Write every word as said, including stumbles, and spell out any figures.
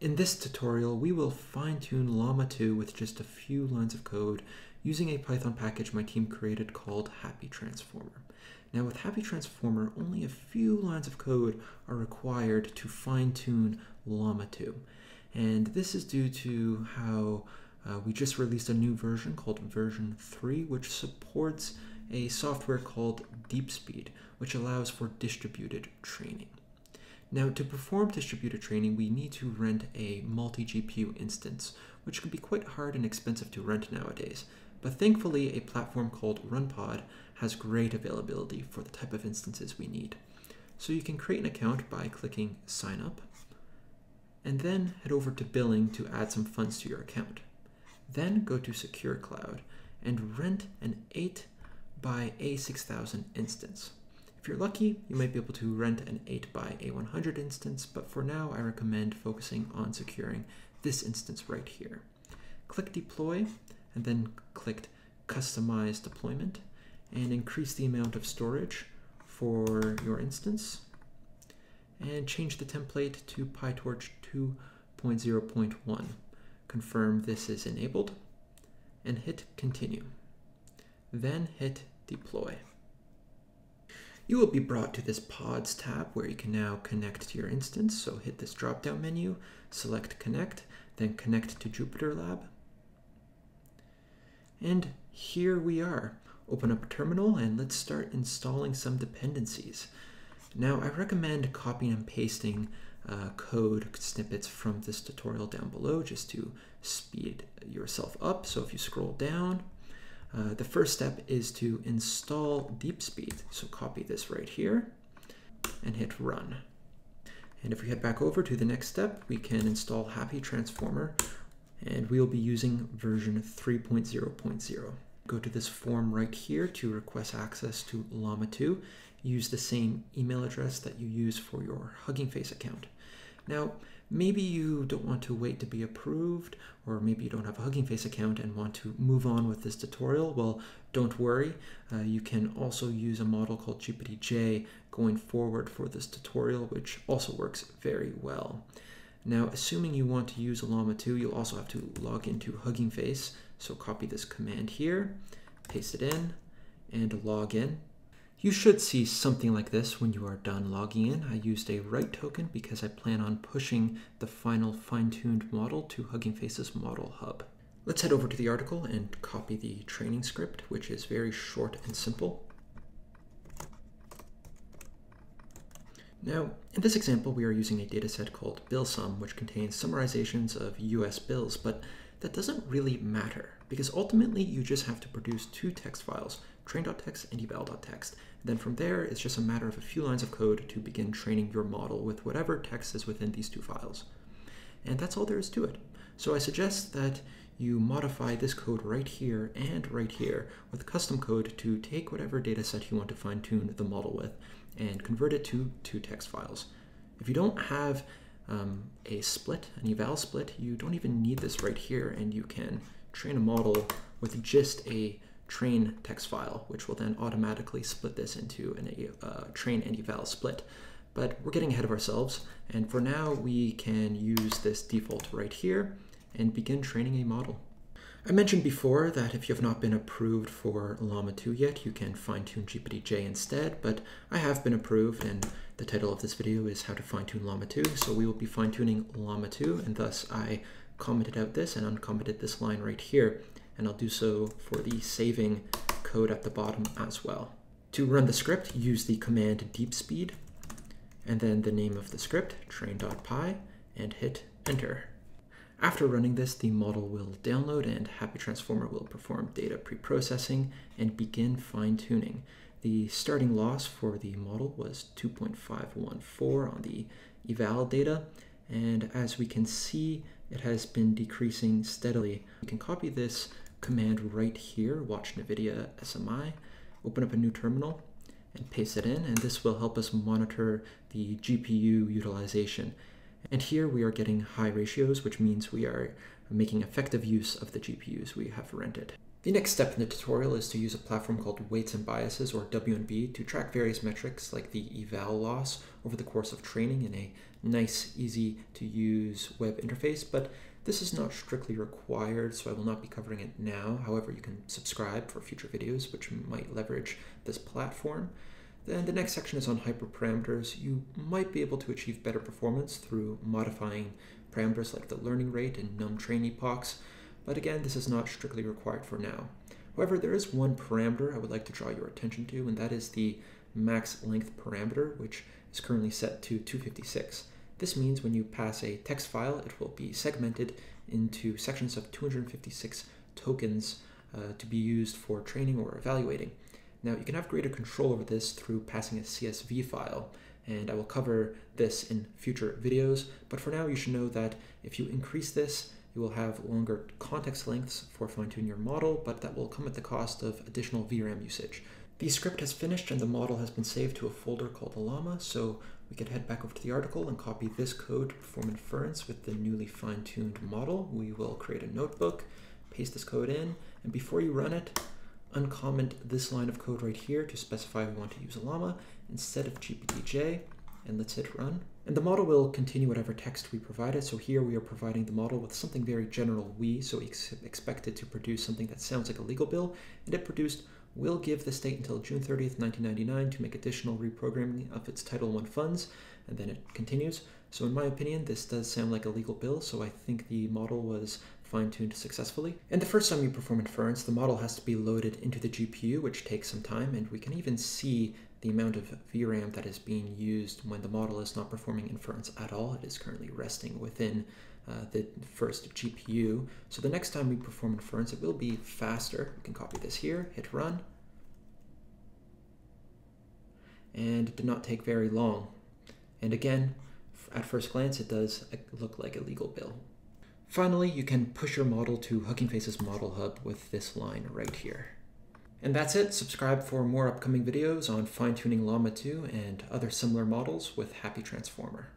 In this tutorial, we will fine-tune Llama two with just a few lines of code using a Python package my team created called Happy Transformer. Now with Happy Transformer, only a few lines of code are required to fine-tune Llama two. And this is due to how uh, we just released a new version called version three, which supports a software called DeepSpeed, which allows for distributed training. Now, to perform distributed training, we need to rent a multi-G P U instance, which can be quite hard and expensive to rent nowadays. But thankfully, a platform called RunPod has great availability for the type of instances we need. So you can create an account by clicking Sign Up, and then head over to Billing to add some funds to your account. Then go to Secure Cloud and rent an eight by A six thousand instance. If you're lucky, you might be able to rent an eight by A one hundred instance, but for now, I recommend focusing on securing this instance right here. Click Deploy, and then click Customize Deployment, and increase the amount of storage for your instance, and change the template to PyTorch two point zero point one. Confirm this is enabled, and hit Continue. Then hit Deploy. You will be brought to this Pods tab where you can now connect to your instance. So hit this drop-down menu, select Connect, then Connect to JupyterLab. And here we are. Open up a terminal and let's start installing some dependencies. Now, I recommend copying and pasting uh, code snippets from this tutorial down below just to speed yourself up. So if you scroll down, Uh, the first step is to install DeepSpeed. So copy this right here and hit Run. And if we head back over to the next step, we can install Happy Transformer, and we'll be using version three point zero point zero. Go to this form right here to request access to Llama two. Use the same email address that you use for your Hugging Face account. Now, maybe you don't want to wait to be approved, or maybe you don't have a Hugging Face account and want to move on with this tutorial. Well, don't worry. Uh, you can also use a model called G P T J going forward for this tutorial, which also works very well. Now, assuming you want to use Llama two, you'll also have to log into Hugging Face. So copy this command here, paste it in, and log in. You should see something like this when you are done logging in. I used a write token because I plan on pushing the final fine-tuned model to Hugging Face's model hub. Let's head over to the article and copy the training script, which is very short and simple. Now, in this example, we are using a dataset called BillSum, which contains summarizations of U S bills, but that doesn't really matter because ultimately you just have to produce two text files, train.txt and eval.txt. Then from there, it's just a matter of a few lines of code to begin training your model with whatever text is within these two files. And that's all there is to it. So I suggest that you modify this code right here and right here with custom code to take whatever data set you want to fine tune the model with and convert it to two text files. If you don't have Um, a split, an eval split, you don't even need this right here, and you can train a model with just a train text file, which will then automatically split this into an uh, train and eval split. But we're getting ahead of ourselves, and for now we can use this default right here and begin training a model. I mentioned before that if you have not been approved for Llama two yet, you can fine-tune G P T J instead, but I have been approved, and the title of this video is How to Fine-Tune Llama two, so we will be fine-tuning Llama two, and thus I commented out this and uncommented this line right here, and I'll do so for the saving code at the bottom as well. To run the script, use the command DeepSpeed, and then the name of the script, train.py, and hit Enter. After running this, the model will download and Happy Transformer will perform data pre-processing and begin fine-tuning. The starting loss for the model was two point five one four on the eval data, and as we can see, it has been decreasing steadily. You can copy this command right here, watch NVIDIA S M I, open up a new terminal, and paste it in, and this will help us monitor the G P U utilization. And here we are getting high ratios, which means we are making effective use of the G P Us we have rented. The next step in the tutorial is to use a platform called Weights and Biases, or W and B, to track various metrics like the eval loss over the course of training in a nice, easy to use web interface, but this is not strictly required, so I will not be covering it now. However, you can subscribe for future videos, which might leverage this platform. Then the next section is on hyperparameters. You might be able to achieve better performance through modifying parameters like the learning rate and num train epochs, but again, this is not strictly required for now. However, there is one parameter I would like to draw your attention to, and that is the max length parameter, which is currently set to two fifty-six. This means when you pass a text file, it will be segmented into sections of two hundred fifty-six tokens uh, to be used for training or evaluating. Now, you can have greater control over this through passing a C S V file, and I will cover this in future videos, but for now you should know that if you increase this, you will have longer context lengths for fine-tuning your model, but that will come at the cost of additional V RAM usage. The script has finished and the model has been saved to a folder called Llama, so we can head back over to the article and copy this code to perform inference with the newly fine-tuned model. We will create a notebook, paste this code in, and before you run it, uncomment this line of code right here to specify we want to use Llama instead of G P T J, and let's hit run. And the model will continue whatever text we provided, so here we are providing the model with something very general we, so ex expect it to produce something that sounds like a legal bill, and it produced, will give the state until June thirtieth, nineteen ninety-nine to make additional reprogramming of its Title one funds, and then it continues. So in my opinion, this does sound like a legal bill, so I think the model was fine-tuned successfully. And the first time you perform inference, the model has to be loaded into the G P U, which takes some time, and we can even see the amount of V RAM that is being used when the model is not performing inference at all. It is currently resting within uh, the first G P U. So the next time we perform inference, it will be faster. We can copy this here, hit run, and it did not take very long. And again, at first glance, it does look like a legal bill. Finally, you can push your model to Hugging Face's Model Hub with this line right here. And that's it. Subscribe for more upcoming videos on fine-tuning Llama two and other similar models with Happy Transformer.